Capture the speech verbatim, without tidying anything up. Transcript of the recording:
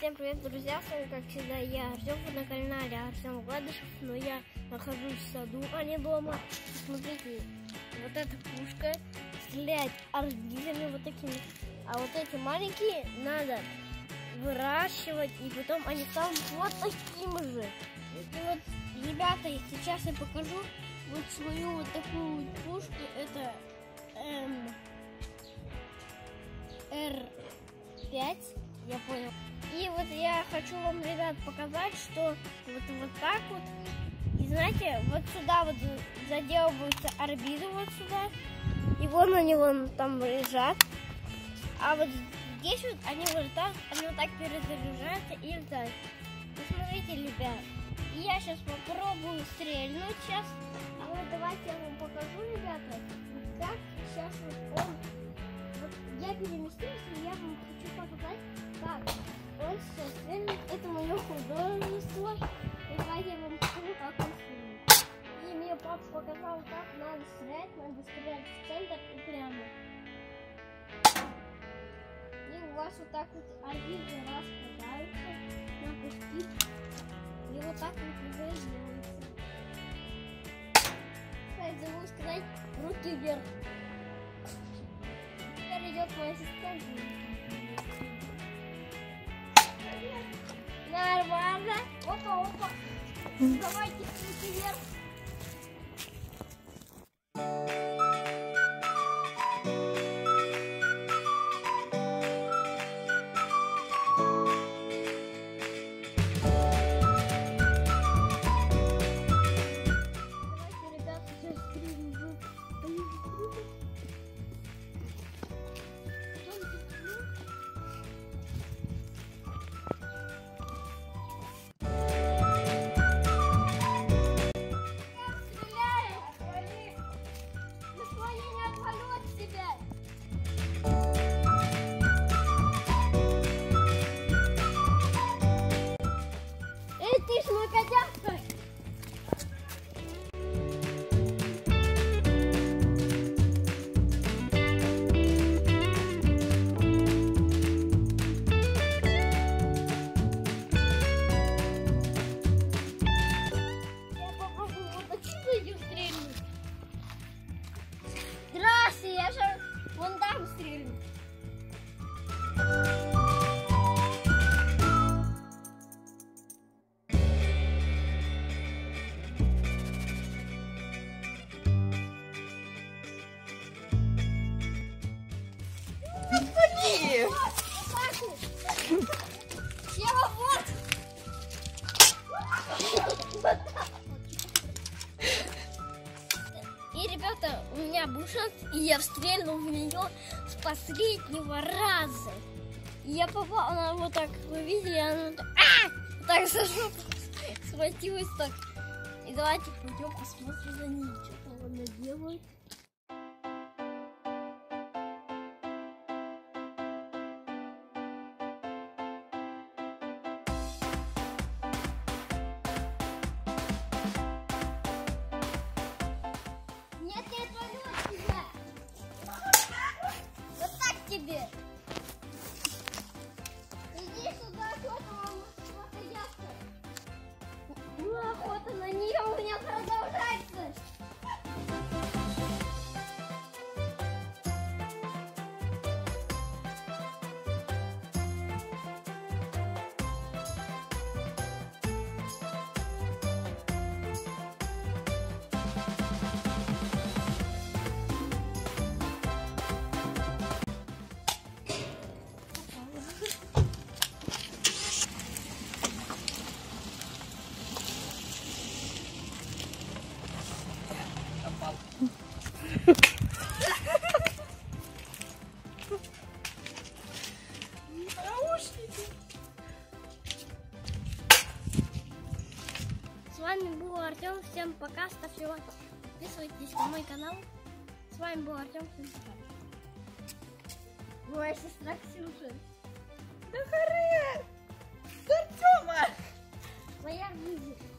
Всем привет, друзья, с вами, как всегда, я Артем, вы на канале Артем Гладышев, но я нахожусь в саду, а не дома. Смотрите, вот эта пушка стреляет орбизами вот такими, а вот эти маленькие надо выращивать, и потом они там вот таким же. И вот, ребята, сейчас я покажу вот свою вот такую вот пушку, это эм эр пять, я понял. И вот я хочу вам, ребят, показать, что вот, вот так вот. И знаете, вот сюда вот заделываются орбизы, вот сюда. И вон они вон там лежат. А вот здесь вот они вот так, они вот так перезаряжаются и вот так. Посмотрите, ребят. Я сейчас попробую стрельнуть сейчас. А вот давайте я вам покажу, ребята. Вот так, сейчас вот он. Вот я переместилась, и я вам хочу показать, как. Он сейчас стрельнет. Это мое художество. И давайте я вам покажу, как он стрельнет. И мне папа показал, как надо стрелять. Надо стрелять в центр и прямо. И у вас вот так вот один раз распадаются на куски. И вот так вот уже делается. Я забыл сказать, руки вверх. Теперь идет мой ассистент. Нормально. Опа, опа. Давайте руки вверх. Давайте, ребята, сейчас привезу. Я же вон там стрельну. Отходи! Ева, вот! И, ребята, у меня был шанс, и я встрельнул в нее с последнего раза. И я попала, она вот так, вы видели, она так, а! Вот так зажопалась, схватилась так. И давайте пойдем посмотрим за ней, что там она делает. Охота на нее у меня продолжается. С вами был Артем, всем пока, ставьте лайк, подписывайтесь на мой канал. С вами был Артем, всем пока. Моя сестра Ксюша. Да хорэ! Артема! Моя жизнь.